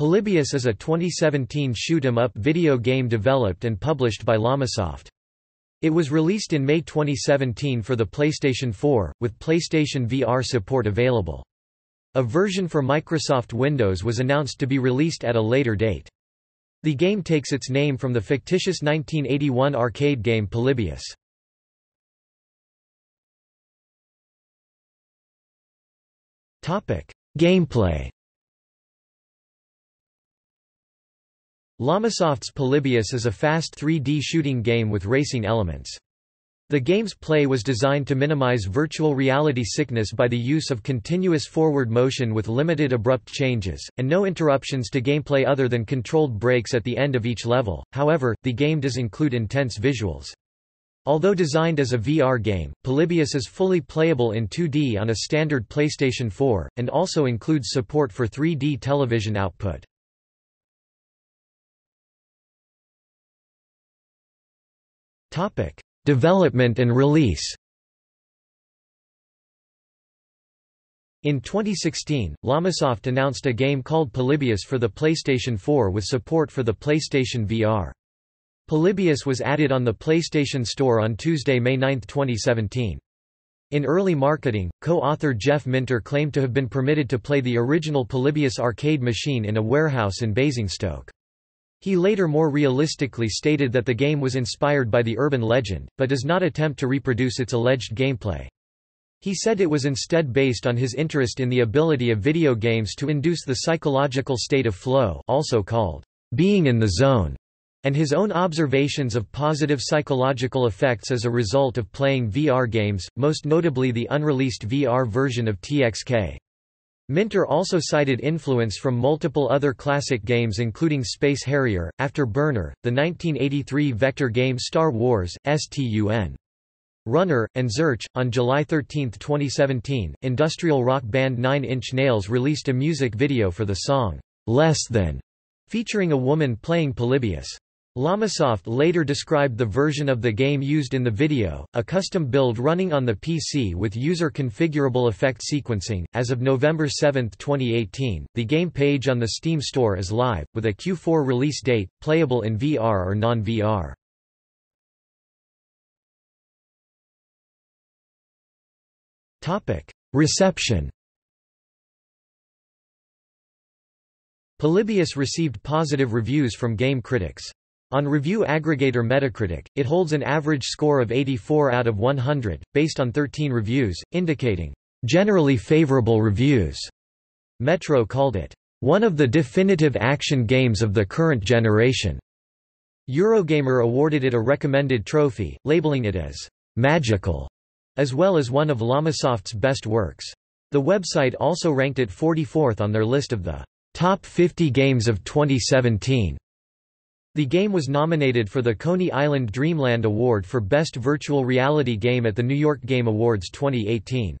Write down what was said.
Polybius is a 2017 shoot-'em-up video game developed and published by Llamasoft. It was released in May 2017 for the PlayStation 4, with PlayStation VR support available. A version for Microsoft Windows was announced to be released at a later date. The game takes its name from the fictitious 1981 arcade game Polybius. Gameplay. Llamasoft's Polybius is a fast 3D shooting game with racing elements. The game's play was designed to minimize virtual reality sickness by the use of continuous forward motion with limited abrupt changes, and no interruptions to gameplay other than controlled breaks at the end of each level. However, the game does include intense visuals. Although designed as a VR game, Polybius is fully playable in 2D on a standard PlayStation 4, and also includes support for 3D television output. Development and release. In 2016, Llamasoft announced a game called Polybius for the PlayStation 4 with support for the PlayStation VR. Polybius was added on the PlayStation Store on Tuesday, May 9, 2017. In early marketing, co-author Jeff Minter claimed to have been permitted to play the original Polybius arcade machine in a warehouse in Basingstoke. He later more realistically stated that the game was inspired by the urban legend, but does not attempt to reproduce its alleged gameplay. He said it was instead based on his interest in the ability of video games to induce the psychological state of flow, also called being in the zone, and his own observations of positive psychological effects as a result of playing VR games, most notably the unreleased VR version of TXK. Minter also cited influence from multiple other classic games including Space Harrier, After Burner, the 1983 vector game Star Wars, St. Un. Runner, and Zerch. On July 13, 2017, industrial rock band 9 Inch Nails released a music video for the song, Less Than, featuring a woman playing Polybius. Llamasoft later described the version of the game used in the video, a custom build running on the PC with user-configurable effect sequencing. As of November 7, 2018, the game page on the Steam store is live, with a Q4 release date, playable in VR or non-VR. Reception. Polybius received positive reviews from game critics. On review aggregator Metacritic, it holds an average score of 84 out of 100, based on 13 reviews, indicating generally favorable reviews. Metro called it one of the definitive action games of the current generation. Eurogamer awarded it a recommended trophy, labeling it as magical, as well as one of Llamasoft's best works. The website also ranked it 44th on their list of the top 50 games of 2017. The game was nominated for the Coney Island Dreamland Award for Best Virtual Reality Game at the New York Game Awards 2018.